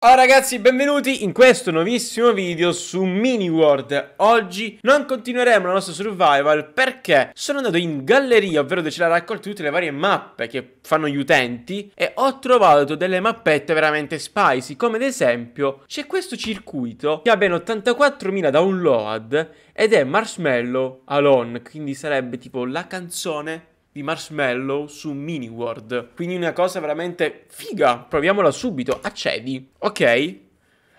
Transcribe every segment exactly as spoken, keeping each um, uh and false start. Ciao ragazzi, benvenuti in questo nuovissimo video su Mini World. Oggi non continueremo la nostra survival perché sono andato in galleria, ovvero dove ce l'ha raccolto tutte le varie mappe che fanno gli utenti, e ho trovato delle mappette veramente spicy, come ad esempio c'è questo circuito che ha ben ottantaquattromila download ed è Marshmello Alone, quindi sarebbe tipo la canzone di Marshmello su Mini World. Quindi una cosa veramente figa. Proviamola subito. Accedi. Ok.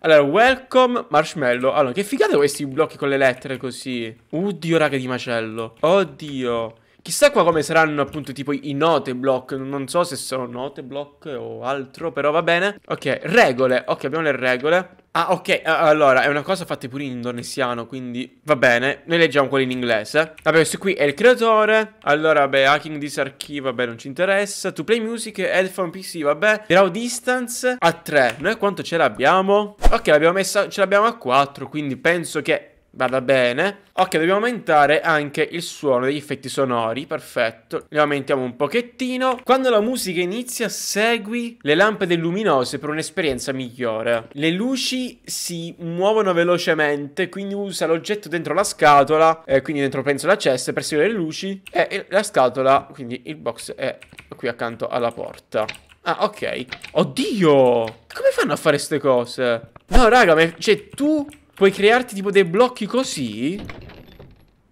Allora, welcome Marshmello. Allora, che figate questi blocchi con le lettere così. Oddio, raga, di macello. Oddio. Chissà qua come saranno appunto tipo i note block. Non so se sono note block o altro, però va bene. Ok, regole. Ok, abbiamo le regole. Ah, ok, allora, è una cosa fatta pure in indonesiano, quindi va bene. Noi leggiamo quello in inglese. Vabbè, questo qui è il creatore. Allora, vabbè, hacking disarchive, vabbè, non ci interessa. To play music, headphone P C, vabbè. Draw distance a tre. Noi quanto ce l'abbiamo? Ok, l'abbiamo messa, ce l'abbiamo a quattro, quindi penso che vada bene. Ok, dobbiamo aumentare anche il suono degli effetti sonori. Perfetto. Li aumentiamo un pochettino. Quando la musica inizia, segui le lampade luminose per un'esperienza migliore. Le luci si muovono velocemente, quindi usa l'oggetto dentro la scatola, eh, quindi dentro penso la cesta, per seguire le luci. E, e la scatola, quindi il box, è qui accanto alla porta. Ah, ok. Oddio! Come fanno a fare queste cose? No, raga, ma cioè tu puoi crearti tipo dei blocchi così?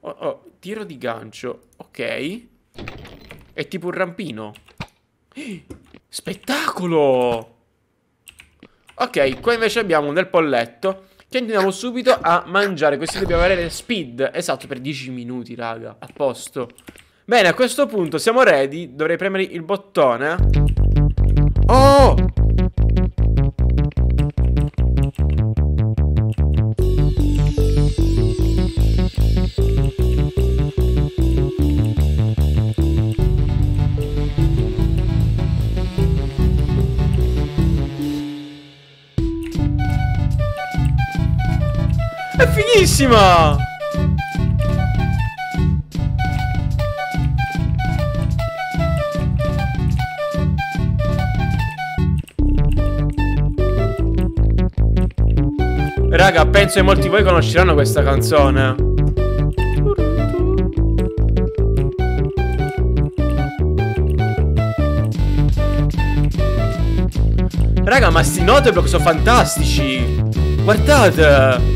Oh, oh, tiro di gancio. Ok. È tipo un rampino. Spettacolo! Ok, qua invece abbiamo un del polletto che andiamo subito a mangiare. Questi dobbiamo avere speed. Esatto, per dieci minuti, raga. A posto. Bene, a questo punto siamo ready. Dovrei premere il bottone. Oh! È fighissima! Raga, penso che molti di voi conosceranno questa canzone. Raga, ma sti note block sono fantastici! Guardate!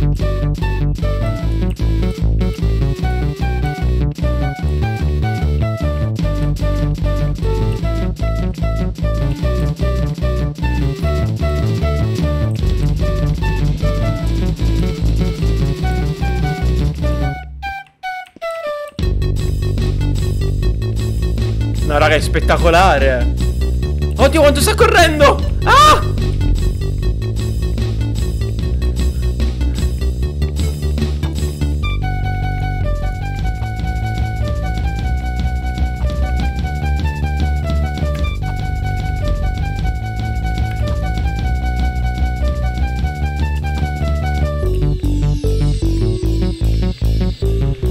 No, raga, è spettacolare. Oddio, quanto sta correndo! Ah!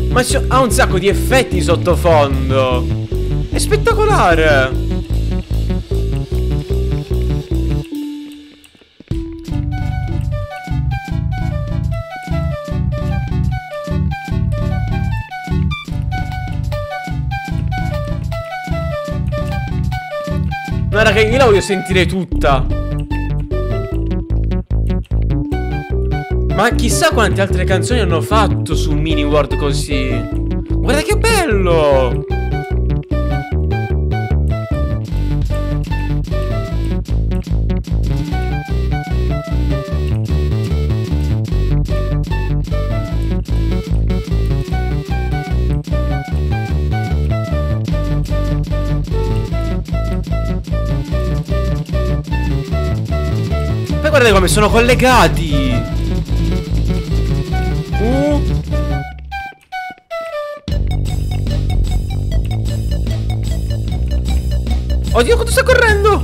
Ma ha un sacco di effetti sottofondo. È spettacolare! No, raga, io la voglio sentire tutta. Ma chissà quante altre canzoni hanno fatto su Mini World così. Guarda che bello! Poi guardate come sono collegati. uh. Oddio, quanto sta correndo!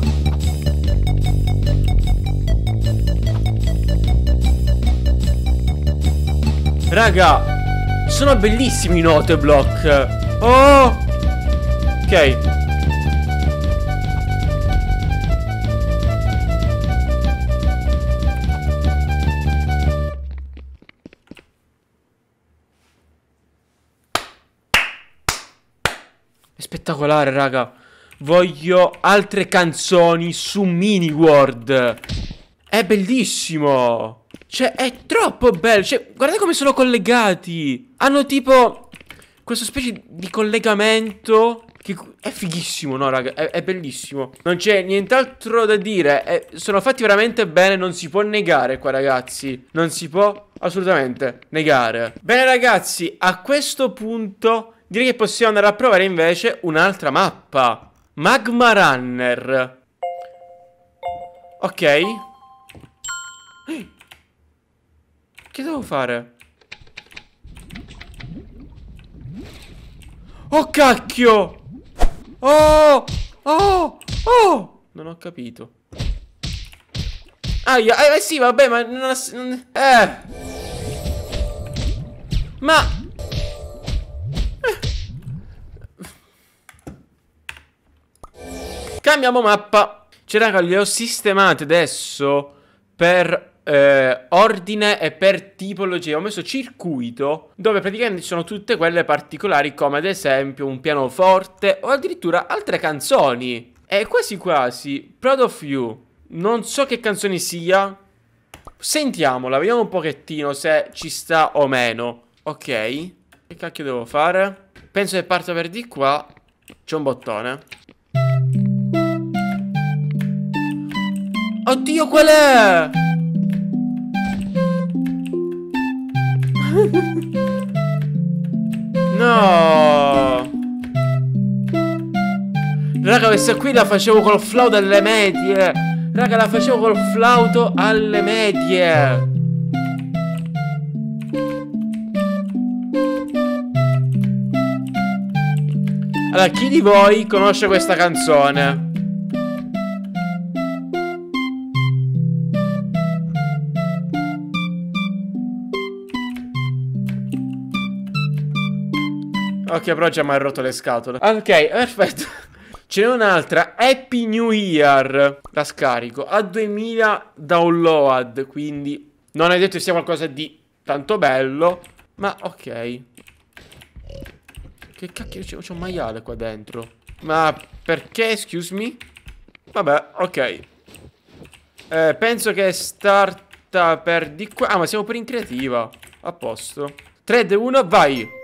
Raga, sono bellissimi i note block. Oh! Ok. spettacolare, raga. Voglio altre canzoni su Mini World. È bellissimo. Cioè, è troppo bello. Cioè, guardate come sono collegati. Hanno tipo questa specie di collegamento che è fighissimo, no, raga? È, è bellissimo. Non c'è nient'altro da dire. È, sono fatti veramente bene. Non si può negare qua, ragazzi. Non si può assolutamente negare. Bene, ragazzi, a questo punto direi che possiamo andare a provare invece un'altra mappa. Magmarunner. Ok. Che devo fare? Oh, cacchio! Oh! Oh! Oh! Non ho capito. Ah, io, eh, sì, vabbè, ma non ha, non, eh! Ma... Eh. Cambiamo mappa. Cioè, raga, le ho sistemate adesso per... Eh, ordine e per tipologia. Ho messo circuito, dove praticamente ci sono tutte quelle particolari, come ad esempio un pianoforte o addirittura altre canzoni. E quasi quasi Proud of You. Non so che canzone sia. Sentiamola, vediamo un pochettino se ci sta o meno. Ok. Che cacchio devo fare? Penso che parto per di qua. C'è un bottone. Oddio, qual è? No, raga, questa qui la facevo col flauto alle medie. Raga, la facevo col flauto alle medie. Allora, chi di voi conosce questa canzone? Ok, però già mi ha rotto le scatole. Ok, perfetto. Ce n'è un'altra, Happy New Year. La scarico, a duemila download, quindi non è detto che sia qualcosa di tanto bello, ma ok. Che cacchio, c'è un maiale qua dentro. Ma perché, excuse me? Vabbè, ok. eh, Penso che starta per di qua. Ah, ma siamo per in creativa. A posto. Tre, due, uno, vai.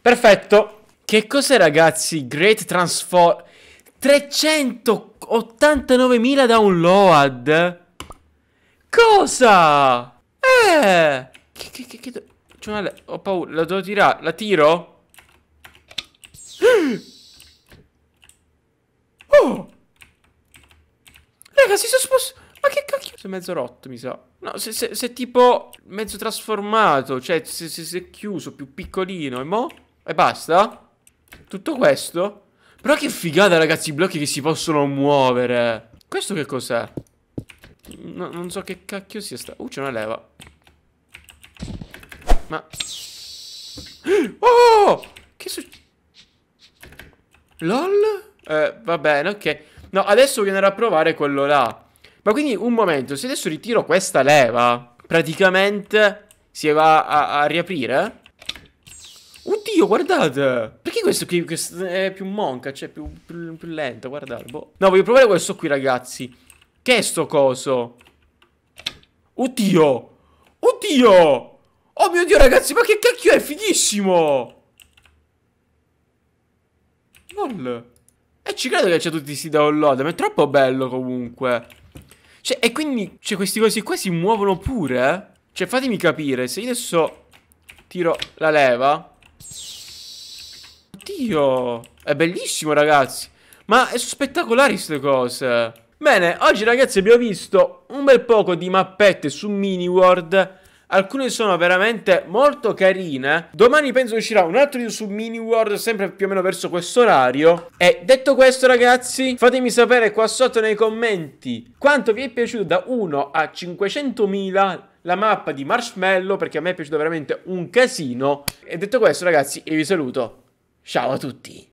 Perfetto. Che cos'è, ragazzi? Great Transform. trecentottantanovemila download. Cosa? Eh Che che che, che... C'è una... Ho paura. La devo tirare. La tiro? Oh, raga, si sono spostato. Ma che cacchio? Si è mezzo rotto, mi sa. No, se, se, se tipo mezzo trasformato. Cioè, se, se, se chiuso, più piccolino. E mo'? E basta? Tutto questo? Però che figata, ragazzi, i blocchi che si possono muovere. Questo che cos'è? No, non so che cacchio sia sta. Uh, c'è una leva. Ma... Oh! Che succede? LOL? Eh, va bene, ok. No, adesso voglio andare a provare quello là. Ma quindi, un momento, se adesso ritiro questa leva, praticamente si va a, a riaprire? Oddio, guardate! Perché questo qui questo è più monca, cioè più, più, più lento, guardate, boh. No, voglio provare questo qui, ragazzi. Che è sto coso? Oddio! Oddio! Oh mio Dio, ragazzi, ma che cacchio è? Fighissimo! Lol. E eh, ci credo che c'è tutti questi download, ma è troppo bello comunque. Cioè, e quindi, cioè, questi cosi qua si muovono pure, eh? Cioè, fatemi capire, se io adesso tiro la leva... Oddio! È bellissimo, ragazzi. Ma sono spettacolari queste cose. Bene, oggi ragazzi abbiamo visto un bel poco di mappette su Mini World. Alcune sono veramente molto carine. Domani penso che uscirà un altro video su Mini World, sempre più o meno verso questo orario. E detto questo ragazzi, fatemi sapere qua sotto nei commenti quanto vi è piaciuto da uno a cinquecentomila la mappa di Marshmello, perché a me è piaciuto veramente un casino. E detto questo ragazzi, io vi saluto. Ciao a tutti.